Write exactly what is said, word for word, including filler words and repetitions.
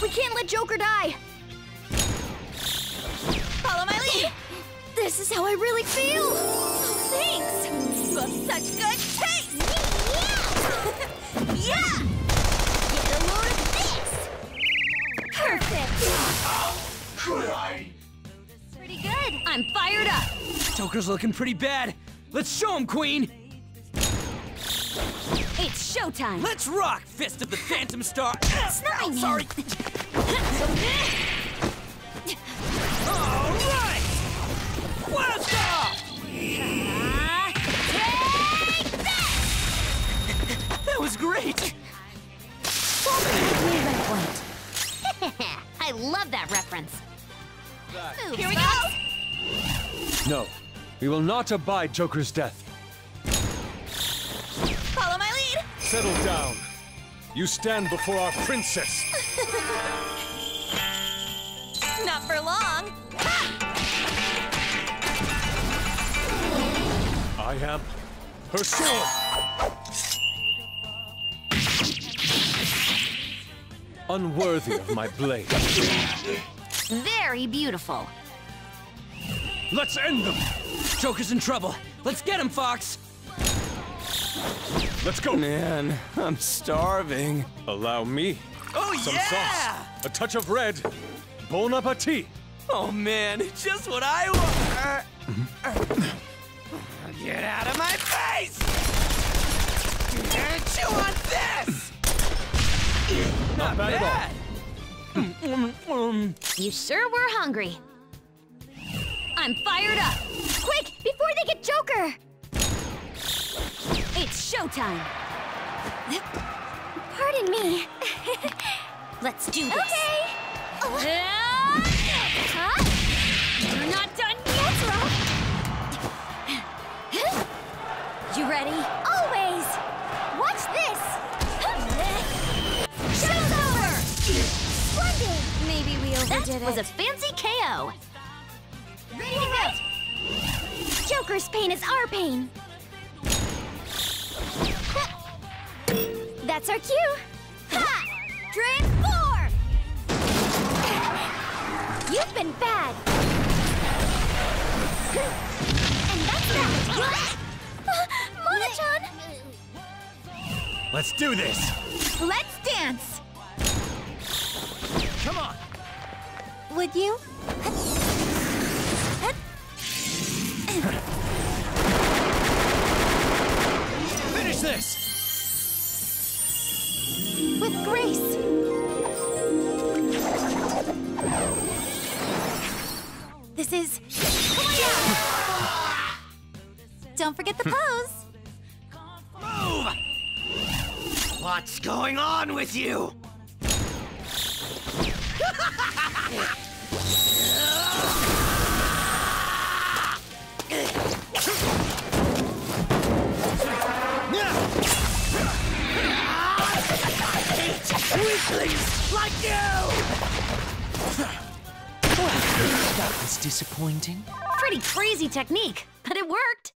We can't let Joker die! Follow my lead! This is how I really feel! Oh, thanks! You have such good taste! Yeah! Yeah! Get a load of this! Perfect! Could I? Pretty good! I'm fired up! Joker's looking pretty bad! Let's show him, Queen! It's showtime! Let's rock, Fist of the Phantom Star! That's not oh, sorry! All right! What's up? Uh, take that! That was great! I love that reference. Move, Here we Fox. go! No, we will not abide Joker's death. Follow my lead! Settle down. You stand before our princess. Not for long. Ha! I am her sword. Unworthy of my blade. Very beautiful. Let's end them. Joker's in trouble. Let's get him, Fox. Let's go! Man, I'm starving. Allow me oh, some yeah! sauce, a touch of red, bon appetit. Oh man, just what I want. Uh, uh, get out of my face! Chew on this! Not, Not bad, bad at all. You sure were hungry. I'm fired up. Quick, before they get Joker! It's showtime! Pardon me. Let's do this. Okay! Oh. Uh, huh? You're not done yet, Rock! You ready? Always! Watch this! Show's over! Splendid! Maybe we overdid it. That was a fancy K O! Ready to go! Joker's pain is our pain! That's our cue. Ha! Transform! You've been bad. And that's that. Mona-chan! Let's do this. Let's dance. Come on. Would you? Finish this. With grace! This is... Koya! Don't forget the pose! Move! What's going on with you? Weaklings like you! That was disappointing. Pretty crazy technique, but it worked.